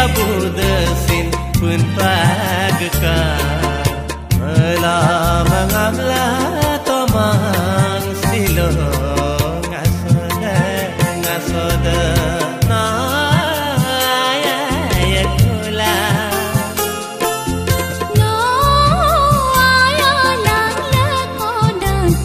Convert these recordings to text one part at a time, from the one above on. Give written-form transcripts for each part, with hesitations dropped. abudesin pun pagka melamang amla tomang silong asoda ngasoda na ya kula no aya lang le kodat.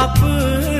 Apa